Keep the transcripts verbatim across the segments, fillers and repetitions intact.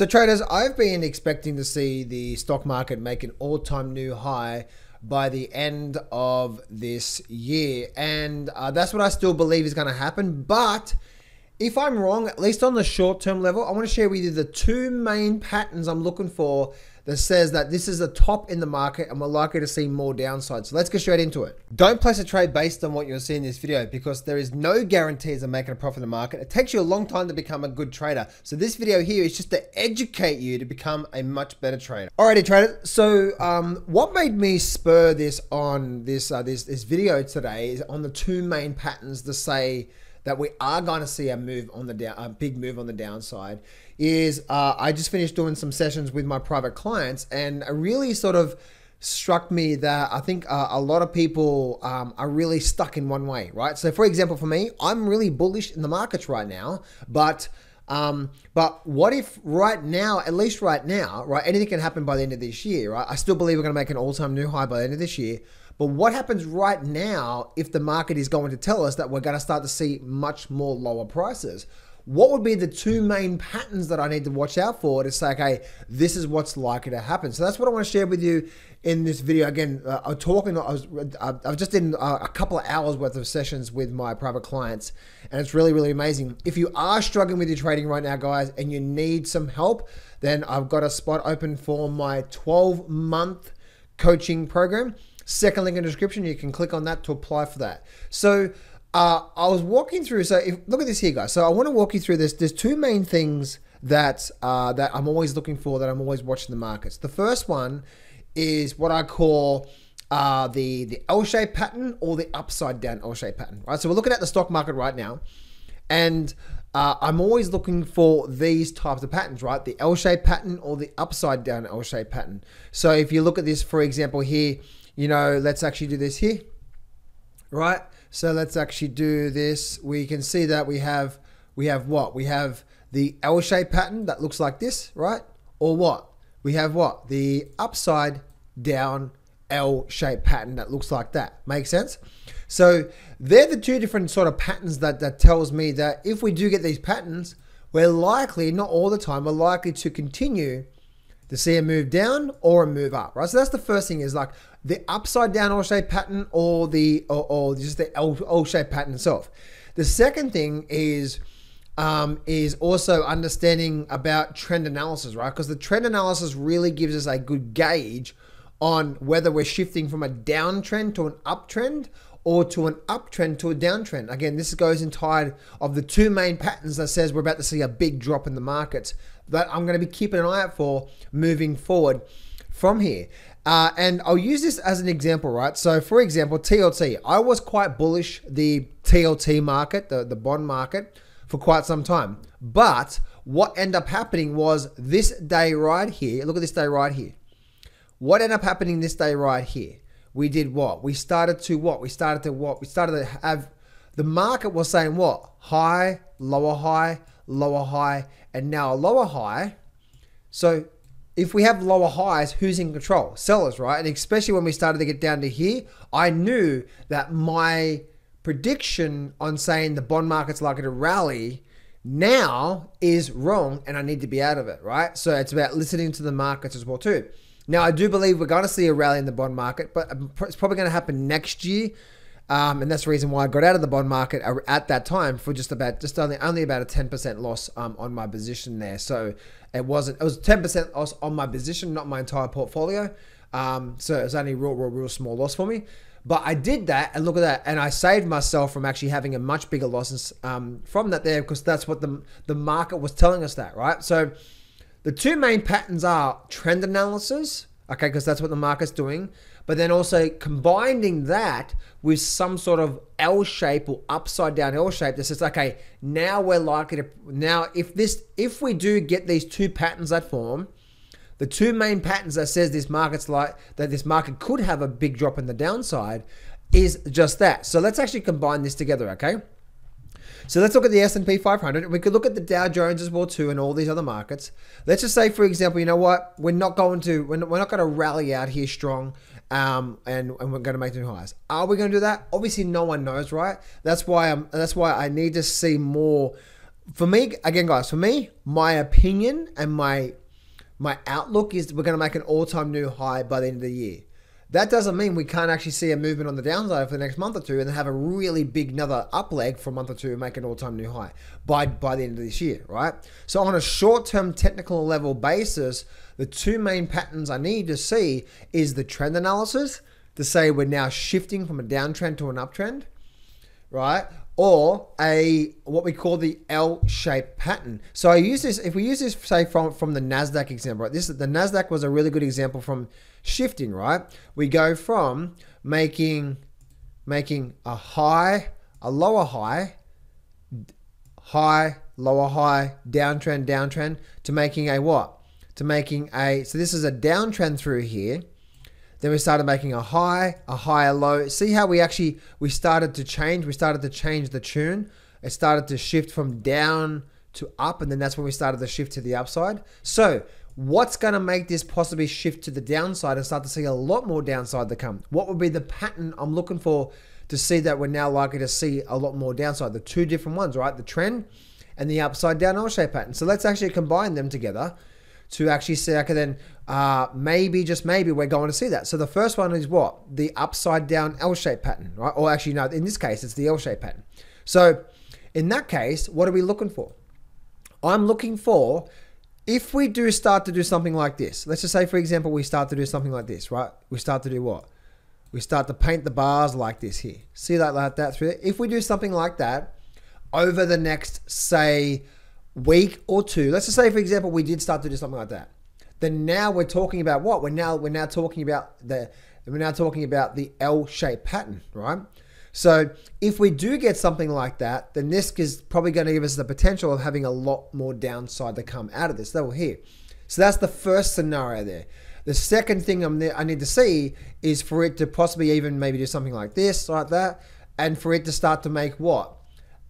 So traders, I've been expecting to see the stock market make an all-time new high by the end of this year. And uh, that's what I still believe is going to happen. But if I'm wrong, at least on the short-term level, I want to share with you the two main patterns I'm looking for that says that this is the top in the market and we're likely to see more downside. So let's get straight into it. Don't place a trade based on what you'll see in this video because there is no guarantees of making a profit in the market. It takes you a long time to become a good trader. So this video here is just to educate you to become a much better trader. Alrighty trader, so um, what made me spur this on this, uh, this, this video today is on the two main patterns to say that we are going to see a move on the down, a big move on the downside is uh, I just finished doing some sessions with my private clients, and it really sort of struck me that I think uh, a lot of people um, are really stuck in one way, right? So for example, for me, I'm really bullish in the markets right now, but Um, but what if right now, at least right now, right, anything can happen by the end of this year, right? I still believe we're going to make an all-time new high by the end of this year. But what happens right now if the market is going to tell us that we're going to start to see much more lower prices? What would be the two main patterns that I need to watch out for to say, okay, this is what's likely to happen? So that's what I want to share with you in this video. Again, uh, I'm talking, I was, I've just done uh, a couple of hours worth of sessions with my private clients, and it's really, really amazing. If you are struggling with your trading right now, guys, and you need some help, then I've got a spot open for my twelve month coaching program. Second link in the description, you can click on that to apply for that. So Uh, I was walking through, so if, look at this here, guys. So I want to walk you through this. There's two main things that uh, that I'm always looking for, that I'm always watching the markets. The first one is what I call uh, the, the L-shaped pattern, or the upside down L-shaped pattern, right? So we're looking at the stock market right now, and uh, I'm always looking for these types of patterns, right? The L-shaped pattern or the upside down L-shaped pattern. So if you look at this, for example, here, you know, let's actually do this here, right? So let's actually do this. We can see that we have, we have what? We have the L-shaped pattern that looks like this, right? Or what? We have what? The upside down L-shaped pattern that looks like that. Make sense? So they're the two different sort of patterns that, that tells me that if we do get these patterns, we're likely, not all the time, we're likely to continue to see a move down or a move up, right? So that's the first thing, is like the upside down L-shaped pattern or the or, or just the L-shaped pattern itself. The second thing is um, is also understanding about trend analysis, right? Because the trend analysis really gives us a good gauge on whether we're shifting from a downtrend to an uptrend, or to an uptrend to a downtrend. Again, this goes in tide of the two main patterns that says we're about to see a big drop in the markets that I'm going to be keeping an eye out for moving forward from here. Uh, and I'll use this as an example, right? So for example, T L T, I was quite bullish the T L T market, the, the bond market, for quite some time. But what ended up happening was this day right here, look at this day right here. What ended up happening this day right here? We did what? We started to what? We started to what? We started to have, the market was saying what? High, lower high, lower high, and now a lower high. So if we have lower highs, who's in control? Sellers, right? And especially when we started to get down to here, I knew that my prediction on saying the bond market's likely to rally now is wrong, and I need to be out of it, right? So it's about listening to the markets as well too. Now, I do believe we're going to see a rally in the bond market, but it's probably going to happen next year. Um, and that's the reason why I got out of the bond market at that time for just about, just only, only about a ten percent loss um, on my position there. So it wasn't, it was ten percent loss on my position, not my entire portfolio. Um, so it was only a real, real, real small loss for me. But I did that, and look at that. And I saved myself from actually having a much bigger loss um, from that there, because that's what the, the market was telling us that, right? So the two main patterns are trend analysis, okay, because that's what the market's doing, but then also combining that with some sort of L shape or upside down L shape that says, okay, now we're likely to, now if this, if we do get these two patterns that form, the two main patterns that says this market's like, that this market could have a big drop in the downside, is just that. So let's actually combine this together, okay? So let's look at the S and P five hundred. We could look at the Dow Jones as well too, and all these other markets. Let's just say, for example, you know what? We're not going to, we're not, we're not going to rally out here strong, um, and, and we're going to make new highs. Are we going to do that? Obviously, no one knows, right? That's why I'm, that's why I need to see more for me, again, guys, for me, my opinion and my my outlook is we're going to make an all-time new high by the end of the year. That doesn't mean we can't actually see a movement on the downside for the next month or two and then have a really big another up leg for a month or two and make an all-time new high by, by the end of this year, right? So on a short-term technical level basis, the two main patterns I need to see is the trend analysis to say we're now shifting from a downtrend to an uptrend, right? Or a, what we call the L-shaped pattern. So I use this, if we use this, say, from, from the Nasdaq example, right? This, the Nasdaq was a really good example from shifting, right? We go from making, making a high, a lower high, high, lower high, downtrend, downtrend, to making a what? To making a, so this is a downtrend through here. Then we started making a high, a higher low. See how we actually, we started to change. We started to change the tune. It started to shift from down to up. And then that's when we started to shift to the upside. So what's going to make this possibly shift to the downside and start to see a lot more downside to come? What would be the pattern I'm looking for to see that we're now likely to see a lot more downside? The two different ones, right? The trend and the upside down L-shaped pattern. So let's actually combine them together to actually see, okay, then uh, maybe, just maybe, we're going to see that. So the first one is what? The upside down L-shaped pattern, right? Or actually, no, in this case, it's the L-shaped pattern. So in that case, what are we looking for? I'm looking for, if we do start to do something like this, let's just say, for example, we start to do something like this, right? We start to do what? We start to paint the bars like this here. See that, like that through it? If we do something like that over the next, say, week or two, let's just say, for example, we did start to do something like that, then now we're talking about what we're now we're now talking about the we're now talking about the L-shaped pattern, right? So if we do get something like that, then this is probably going to give us the potential of having a lot more downside to come out of this level here. So that's the first scenario there. The second thing I'm there, I need to see is for it to possibly even maybe do something like this, like that, and for it to start to make what?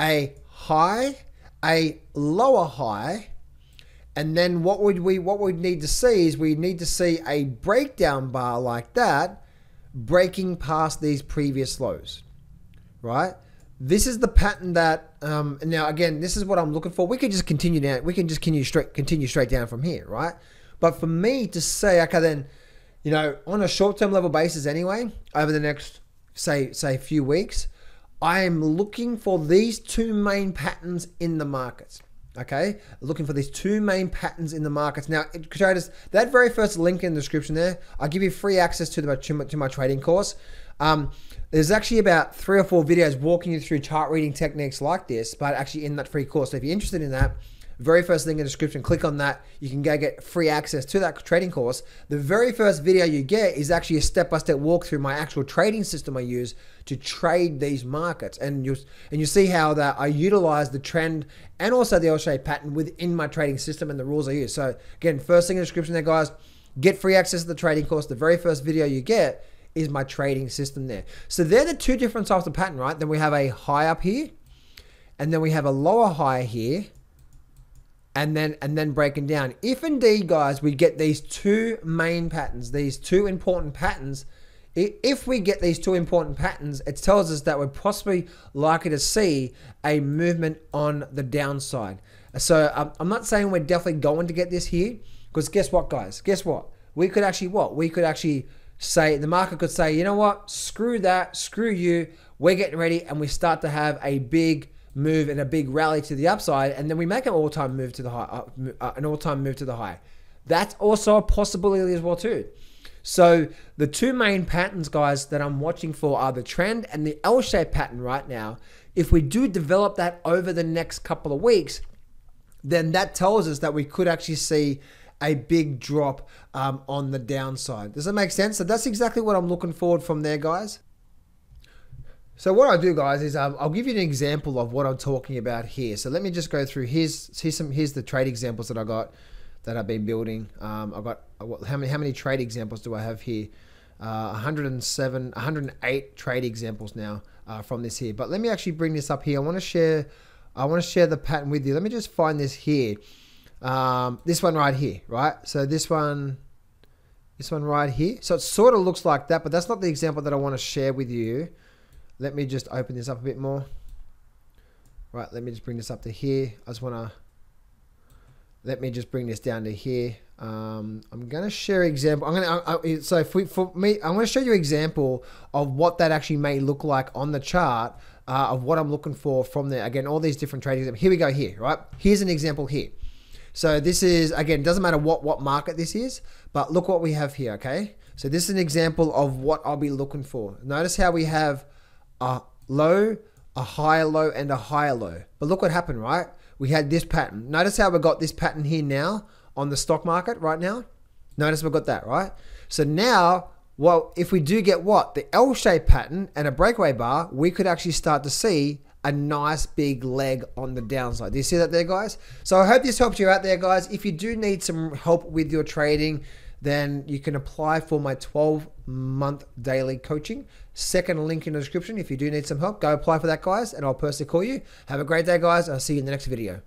A high, a lower high, and then what would we what we'd need to see is we need to see a breakdown bar like that breaking past these previous lows, right? This is the pattern that um now again, this is what I'm looking for. We could just continue down, we can just continue straight continue straight down from here, right? But for me to say, okay, then, you know, on a short-term level basis anyway, over the next say say few weeks, I am looking for these two main patterns in the markets, okay? Looking for these two main patterns in the markets. Now, traders, that very first link in the description there, I'll give you free access to, the, to, my, to my trading course. Um, there's actually about three or four videos walking you through chart reading techniques like this, but actually in that free course. So if you're interested in that, very first link in the description, click on that. You can go get free access to that trading course. The very first video you get is actually a step-by-step walk through my actual trading system I use to trade these markets. And you and you see how that I utilize the trend and also the L-shaped pattern within my trading system and the rules I use. So again, first link in the description there, guys. Get free access to the trading course. The very first video you get is my trading system there. So they're the two different types of pattern, right? Then we have a high up here, and then we have a lower high here, and then and then breaking down. If indeed, guys, we get these two main patterns, these two important patterns, if we get these two important patterns, it tells us that we're possibly likely to see a movement on the downside. So um, I'm not saying we're definitely going to get this here, because guess what, guys? Guess what? We could actually what? We could actually say, the market could say, you know what? Screw that, screw you, we're getting ready, and we start to have a big move and a big rally to the upside, and then we make an all-time move to the high, uh, an all-time move to the high. That's also a possibility as well too. So the two main patterns, guys, that I'm watching for are the trend and the L-shaped pattern right now. If we do develop that over the next couple of weeks, then that tells us that we could actually see a big drop um, on the downside. Does that make sense? So that's exactly what I'm looking forward from there, guys. So what I do, guys, is um, I'll give you an example of what I'm talking about here. So let me just go through. Here's here's some here's the trade examples that I got, that I've been building. Um, I've got how many how many trade examples do I have here? Uh, one hundred seven, one hundred eight trade examples now uh, from this here. But let me actually bring this up here. I want to share, I want to share the pattern with you. Let me just find this here. Um, this one right here, right? So this one, this one right here. So it sort of looks like that, but that's not the example that I want to share with you. Let me just open this up a bit more. Right, let me just bring this up to here. I just want to, let me just bring this down to here. Um, I'm going to share example. I'm going to, so if we, for me, I'm going to show you an example of what that actually may look like on the chart uh, of what I'm looking for from there. Again, all these different trading examples. Here we go here, right? Here's an example here. So this is, again, doesn't matter what, what market this is, but look what we have here, okay? So this is an example of what I'll be looking for. Notice how we have a low, a higher low, and a higher low. But look what happened, right? We had this pattern. Notice how we got this pattern here now on the stock market right now. Notice we've got that, right? So now, well, if we do get what? The L-shaped pattern and a breakaway bar, we could actually start to see a nice big leg on the downside. Do you see that there, guys? So I hope this helps you out there, guys. If you do need some help with your trading, then you can apply for my twelve month daily coaching. Second link in the description. If you do need some help, go apply for that, guys, and I'll personally call you. Have a great day, guys. I'll see you in the next video.